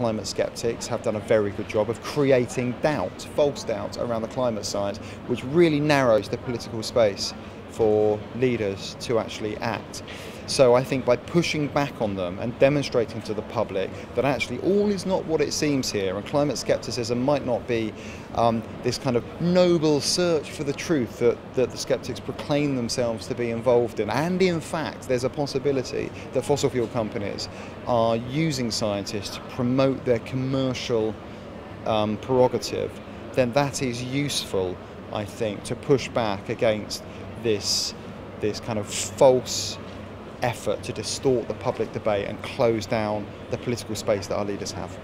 climate skeptics have done a very good job of creating doubt, false doubt, around the climate science, which really narrows the political space for leaders to actually act. So I think by pushing back on them and demonstrating to the public that actually all is not what it seems here, and climate scepticism might not be this kind of noble search for the truth that the sceptics proclaim themselves to be involved in. And in fact, there's a possibility that fossil fuel companies are using scientists to promote their commercial prerogative, then that is useful, I think, to push back against this kind of false effort to distort the public debate and close down the political space that our leaders have.